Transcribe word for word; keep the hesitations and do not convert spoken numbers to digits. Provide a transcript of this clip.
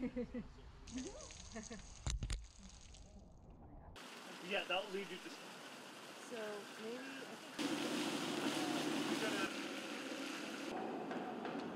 Yeah, that'll lead you to. So maybe